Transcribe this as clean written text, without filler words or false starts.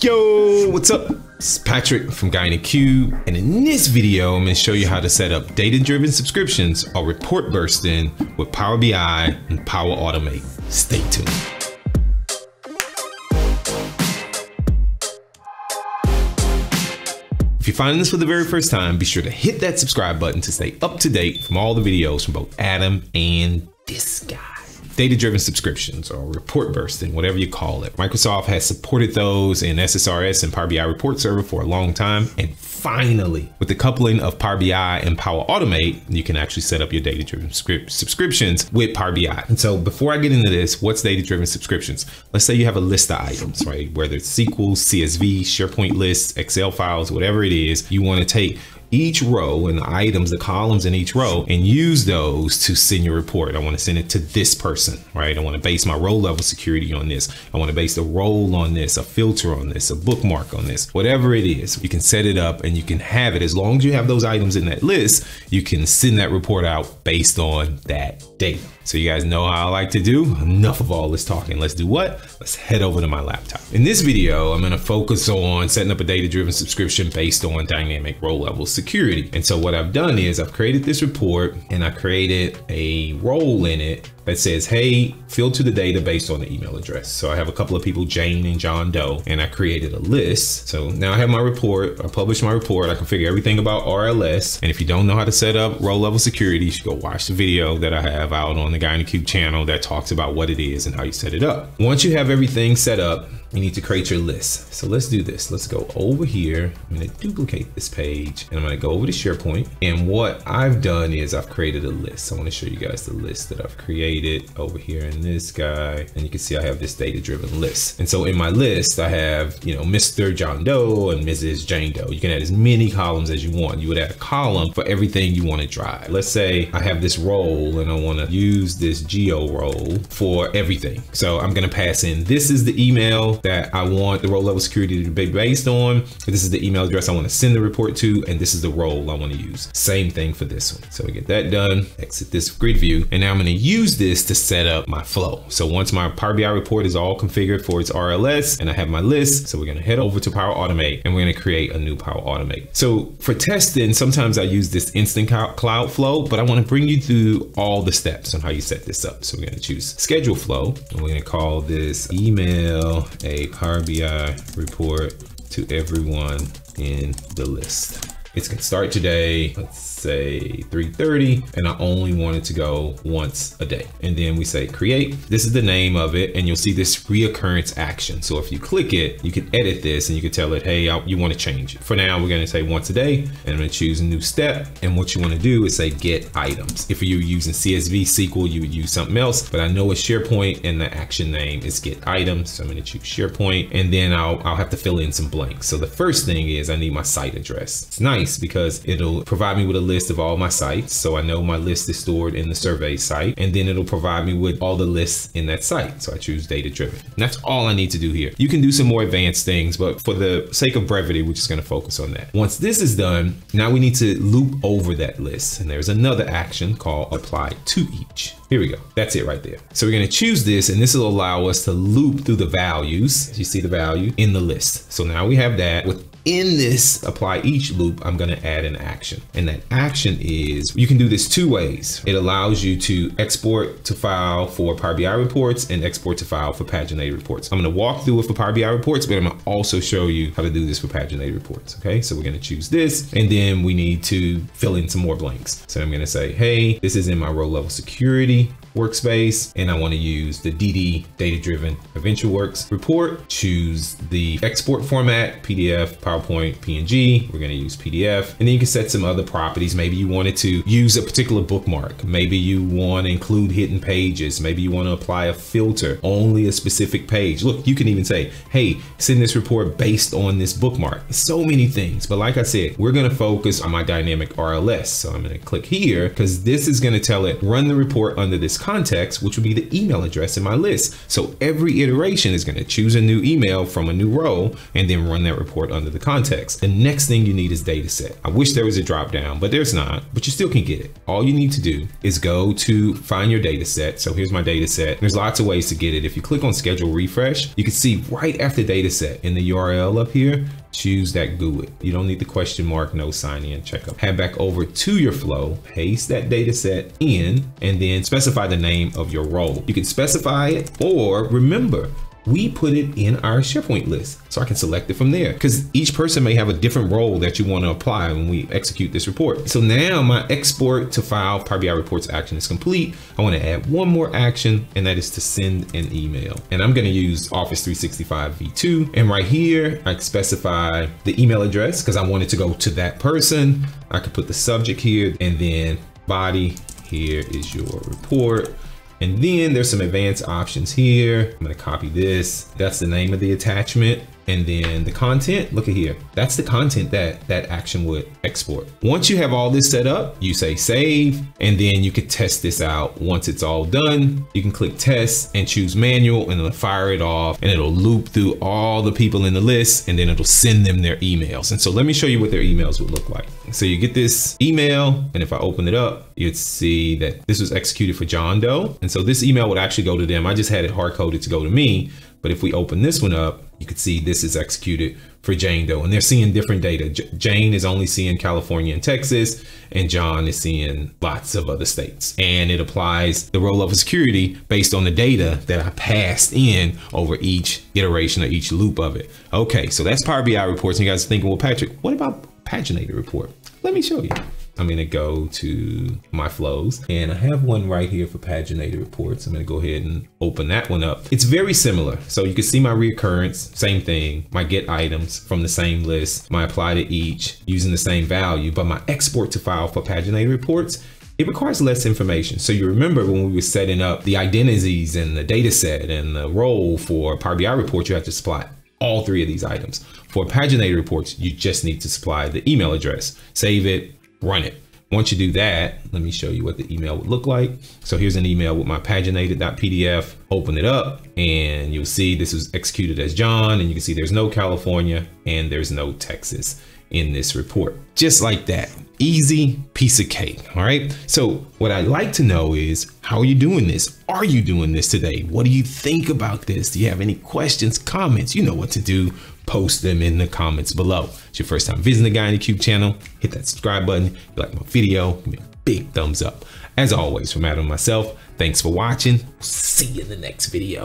Yo, what's up? It's Patrick from Guy in a Cube, and in this video, I'm going to show you how to set up data-driven subscriptions or report bursting with Power BI and Power Automate. Stay tuned. If you're finding this for the very first time, be sure to hit that subscribe button to stay up to date from all the videos from both Adam and this guy. Data-driven subscriptions or report bursting, whatever you call it. Microsoft has supported those in SSRS and Power BI report server for a long time. And finally, with the coupling of Power BI and Power Automate, you can actually set up your data-driven subscriptions with Power BI. And so before I get into this, what's data-driven subscriptions? Let's say you have a list of items, right? Whether it's SQL, CSV, SharePoint lists, Excel files, whatever it is, you want to take each row and the items, the columns in each row, and use those to send your report. I want to send it to this person, right? I want to base my role level security on this. I want to base the role on this, a filter on this, a bookmark on this, whatever it is. You can set it up and you can have it. As long as you have those items in that list, you can send that report out based on that data. So you guys know how I like to do. Enough of all this talking. Let's do what? Let's head over to my laptop. In this video, I'm going to focus on setting up a data-driven subscription based on dynamic role levels security. And so what I've done is I've created this report and I created a role in it that says, hey, filter the data based on the email address. So I have a couple of people, Jane and John Doe, and I created a list. So now I have my report, I published my report, I configure everything about RLS. And if you don't know how to set up role level security, you should go watch the video that I have out on the Guy in a Cube channel that talks about what it is and how you set it up. Once you have everything set up, you need to create your list. So let's do this. Let's go over here. I'm going to duplicate this page and I'm going to go over to SharePoint. And what I've done is I've created a list. I want to show you guys the list that I've created over here in this guy. And you can see I have this data-driven list. And so in my list, I have, you know, Mr. John Doe and Mrs. Jane Doe. You can add as many columns as you want. You would add a column for everything you want to drive. Let's say I have this role and I want to use this geo role for everything. So I'm going to pass in, this is the email that I want the role level security to be based on. This is the email address I want to send the report to, and this is the role I want to use. Same thing for this one. So we get that done, exit this grid view, and now I'm going to use this to set up my flow. So once my Power BI report is all configured for its RLS and I have my list, so we're going to head over to Power Automate and we're going to create a new Power Automate. So for testing, sometimes I use this instant cloud flow, but I want to bring you through all the steps on how you set this up. So we're going to choose schedule flow and we're going to call this email a Power BI report to everyone in the list. It's gonna start today, let's say 3:30, and I only want it to go once a day. And then we say create, this is the name of it, and you'll see this reoccurrence action. So if you click it, you can edit this and you can tell it, hey, you wanna change it. For now, we're gonna say once a day, and I'm gonna choose a new step. And what you wanna do is say get items. If you're using CSV, SQL, you would use something else, but I know it's SharePoint and the action name is get items. So I'm gonna choose SharePoint, and then I'll have to fill in some blanks. So the first thing is I need my site address. It's nice because it'll provide me with a list of all my sites. So I know my list is stored in the survey site, and then it'll provide me with all the lists in that site. So I choose data-driven. That's all I need to do here. You can do some more advanced things, but for the sake of brevity, we're just going to focus on that. Once this is done, now we need to loop over that list. And there's another action called apply to each. Here we go. That's it right there. So we're going to choose this, and this will allow us to loop through the values. As you see the value in the list. So now we have that. Within this apply each loop, I'm going to add an action, and that action is, you can do this two ways. It allows you to export to file for Power BI reports and export to file for paginated reports. I'm going to walk through it for Power BI reports, but I'm going to also show you how to do this for paginated reports. Okay, so we're going to choose this, and then we need to fill in some more blanks. So I'm going to say, hey, this is in my role level security workspace, and I want to use the DD Data-Driven AdventureWorks report. Choose the export format, PDF, PowerPoint, PNG. We're going to use PDF, and then you can set some other properties. Maybe you wanted to use a particular bookmark. Maybe you want to include hidden pages. Maybe you want to apply a filter, only a specific page. Look, you can even say, hey, send this report based on this bookmark. So many things, but like I said, we're going to focus on my dynamic RLS. So I'm going to click here because this is going to tell it run the report under this contacts, which would be the email address in my list. So every iteration is going to choose a new email from a new row and then run that report under the contacts. The next thing you need is data set. I wish there was a drop down, but there's not, but you still can get it. All you need to do is go to find your data set. So here's my data set. There's lots of ways to get it. If you click on schedule refresh, you can see right after data set in the URL up here, choose that GUID. You don't need the question mark, no sign in, check up. Head back over to your flow, paste that data set in, and then specify the name of your role. You can specify it, or remember, we put it in our SharePoint list, so I can select it from there because each person may have a different role that you want to apply when we execute this report. So now my export to file Power BI reports action is complete. I want to add one more action, and that is to send an email. And I'm going to use Office 365 V2. And right here, I specify the email address because I want it to go to that person. I could put the subject here and then body. Here is your report. And then there's some advanced options here. I'm gonna copy this. That's the name of the attachment. And then the content, look at here. That's the content that action would export. Once you have all this set up, you say save, and then you could test this out. Once it's all done, you can click test and choose manual, and it'll fire it off, and it'll loop through all the people in the list, and then it'll send them their emails. And so let me show you what their emails would look like. So you get this email, and if I open it up, you'd see that this was executed for John Doe. And so this email would actually go to them. I just had it hard coded to go to me. But if we open this one up, you could see this is executed for Jane Doe, and they're seeing different data. Jane is only seeing California and Texas, and John is seeing lots of other states. And it applies the role of security based on the data that I passed in over each iteration or each loop of it. Okay, so that's Power BI reports. And you guys are thinking, well, Patrick, what about paginated report? Let me show you. I'm going to go to my flows, and I have one right here for paginated reports. I'm going to go ahead and open that one up. It's very similar. So you can see my reoccurrence, same thing, my get items from the same list, my apply to each using the same value, but my export to file for paginated reports, it requires less information. So you remember when we were setting up the identities and the data set and the role for Power BI report, you have to supply all three of these items. For paginated reports, you just need to supply the email address, save it, run it. Once you do that, let me show you what the email would look like. So here's an email with my paginated.pdf. Open it up, and you'll see this was executed as John, and you can see there's no California and there's no Texas in this report. Just like that. Easy piece of cake. All right. So what I'd like to know is, how are you doing this? Are you doing this today? What do you think about this? Do you have any questions, comments? You know what to do. Post them in the comments below. It's your first time visiting the Guy in a Cube channel. Hit that subscribe button. If you like my video, give me a big thumbs up. As always, from Adam and myself, thanks for watching. See you in the next video.